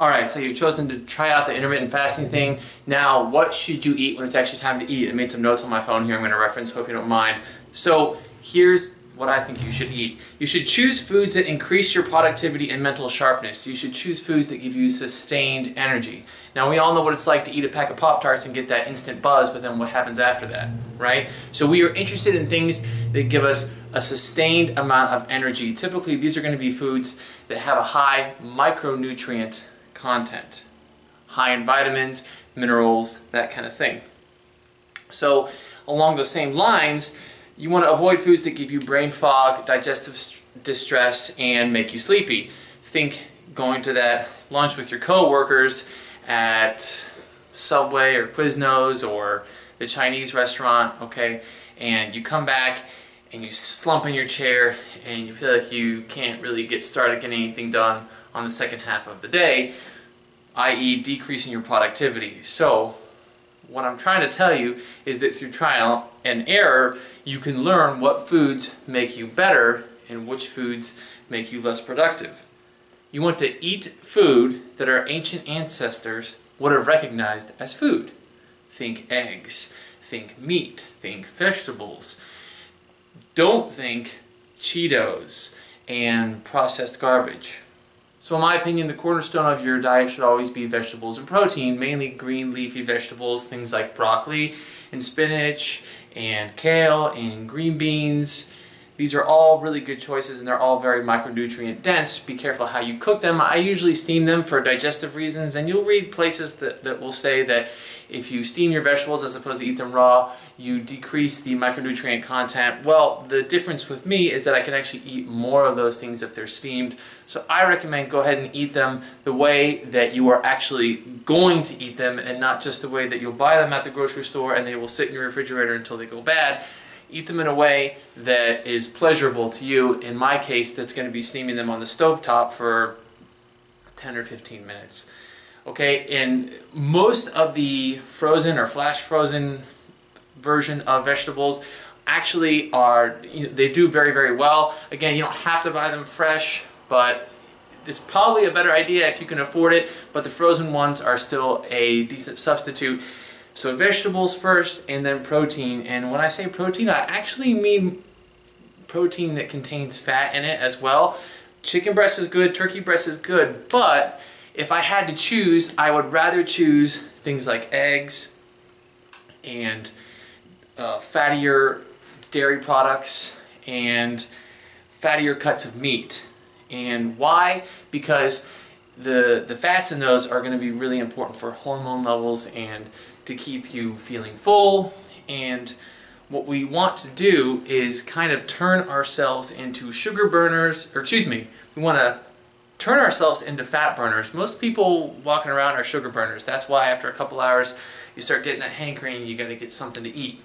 Alright, so you've chosen to try out the intermittent fasting thing. Now, what should you eat when it's actually time to eat? I made some notes on my phone here I'm going to reference, hope you don't mind. So here's what I think you should eat. You should choose foods that increase your productivity and mental sharpness. You should choose foods that give you sustained energy. Now, we all know what it's like to eat a pack of Pop-Tarts and get that instant buzz, but then what happens after that, right? So we are interested in things that give us a sustained amount of energy. Typically, these are going to be foods that have a high micronutrient content, high in vitamins, minerals, that kind of thing. So along those same lines, you want to avoid foods that give you brain fog, digestive distress, and make you sleepy. Think going to that lunch with your coworkers at Subway or Quiznos or the Chinese restaurant, okay, and you come back and you slump in your chair and you feel like you can't really get started getting anything done on the second half of the day, i.e. decreasing your productivity. So what I'm trying to tell you is that through trial and error, you can learn what foods make you better and which foods make you less productive. You want to eat food that our ancient ancestors would have recognized as food. Think eggs, think meat, think vegetables. Don't think Cheetos and processed garbage. So in my opinion, the cornerstone of your diet should always be vegetables and protein, mainly green leafy vegetables, things like broccoli and spinach and kale and green beans. These are all really good choices and they're all very micronutrient dense. Be careful how you cook them. I usually steam them for digestive reasons, and you'll read places that will say that if you steam your vegetables as opposed to eat them raw, you decrease the micronutrient content. Well, the difference with me is that I can actually eat more of those things if they're steamed. So I recommend go ahead and eat them the way that you are actually going to eat them and not just the way that you'll buy them at the grocery store and they will sit in your refrigerator until they go bad. Eat them in a way that is pleasurable to you. In my case, that's going to be steaming them on the stovetop for 10 or 15 minutes. Okay, and most of the frozen or flash frozen version of vegetables actually are, they do very, very well. Again, you don't have to buy them fresh, but it's probably a better idea if you can afford it, but the frozen ones are still a decent substitute. So vegetables first and then protein. And when I say protein, I actually mean protein that contains fat in it as well. Chicken breast is good, turkey breast is good, but if I had to choose, I would rather choose things like eggs and fattier dairy products and fattier cuts of meat. And why? Because the fats in those are going to be really important for hormone levels and to keep you feeling full. And what we want to do is kind of turn ourselves into sugar burners, or excuse me, we want to turn ourselves into fat burners. Most people walking around are sugar burners. That's why after a couple hours you start getting that hankering, you got to get something to eat.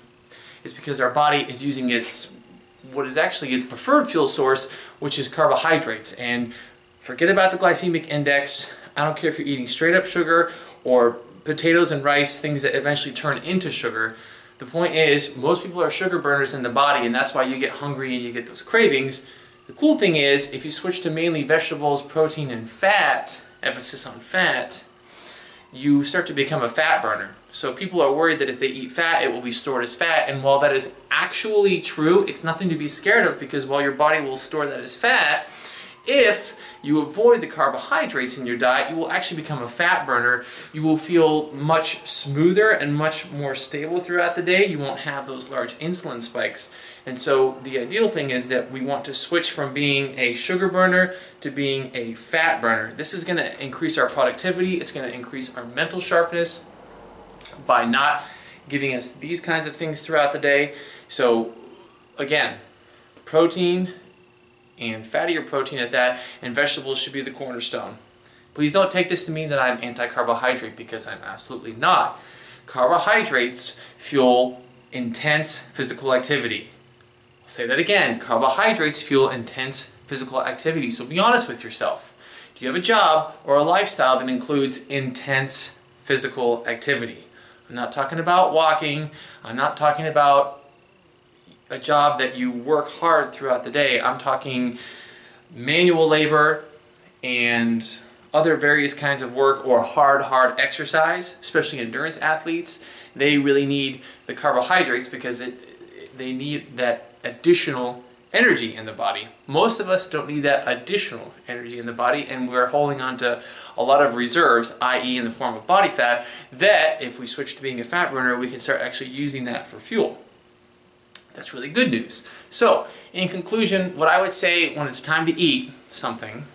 It's because our body is using its, what is actually its preferred fuel source, which is carbohydrates. And forget about the glycemic index. I don't care if you're eating straight up sugar or potatoes and rice, things that eventually turn into sugar. The point is, most people are sugar burners in the body, and that's why you get hungry and you get those cravings. The cool thing is, if you switch to mainly vegetables, protein, and fat, emphasis on fat, you start to become a fat burner. So people are worried that if they eat fat, it will be stored as fat, and while that is actually true, it's nothing to be scared of, because while your body will store that as fat, if you avoid the carbohydrates in your diet, you will actually become a fat burner. You will feel much smoother and much more stable throughout the day. You won't have those large insulin spikes. And so the ideal thing is that we want to switch from being a sugar burner to being a fat burner. This is going to increase our productivity. It's going to increase our mental sharpness by not giving us these kinds of things throughout the day. So again, protein, and fattier protein at that, and vegetables should be the cornerstone. Please don't take this to mean that I'm anti-carbohydrate, because I'm absolutely not. Carbohydrates fuel intense physical activity. I'll say that again. Carbohydrates fuel intense physical activity, so be honest with yourself. Do you have a job or a lifestyle that includes intense physical activity? I'm not talking about walking. I'm not talking about a job that you work hard throughout the day. I'm talking manual labor and other various kinds of work or hard exercise, especially endurance athletes, they really need the carbohydrates because they need that additional energy in the body. Most of us don't need that additional energy in the body, and we're holding on to a lot of reserves, i.e. in the form of body fat, that if we switch to being a fat burner, we can start actually using that for fuel. That's really good news. So, in conclusion, what I would say when it's time to eat something,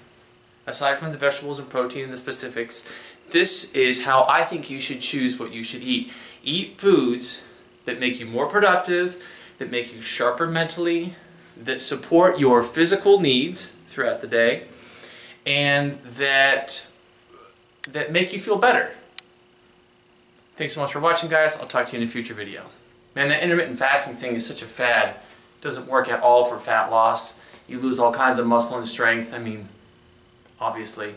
aside from the vegetables and protein and the specifics, this is how I think you should choose what you should eat. Eat foods that make you more productive, that make you sharper mentally, that support your physical needs throughout the day, and that make you feel better. Thanks so much for watching, guys. I'll talk to you in a future video. Man, that intermittent fasting thing is such a fad. It doesn't work at all for fat loss. You lose all kinds of muscle and strength. I mean, obviously.